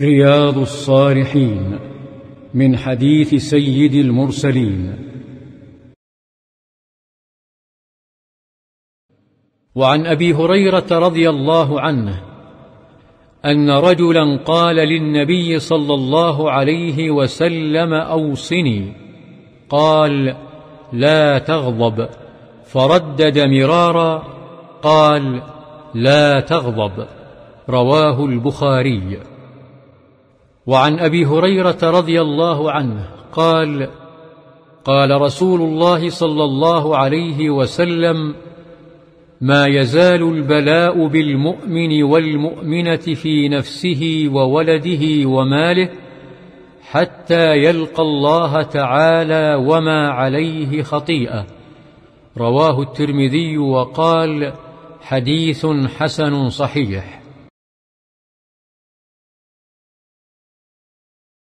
رياض الصالحين من حديث سيد المرسلين. وعن أبي هريرة رضي الله عنه أن رجلا قال للنبي صلى الله عليه وسلم أوصني، قال لا تغضب، فردد مرارا قال لا تغضب. رواه البخاري. وعن أبي هريرة رضي الله عنه قال قال رسول الله صلى الله عليه وسلم ما يزال البلاء بالمؤمن والمؤمنة في نفسه وولده وماله حتى يلقى الله تعالى وما عليه خطيئة. رواه الترمذي وقال حديث حسن صحيح.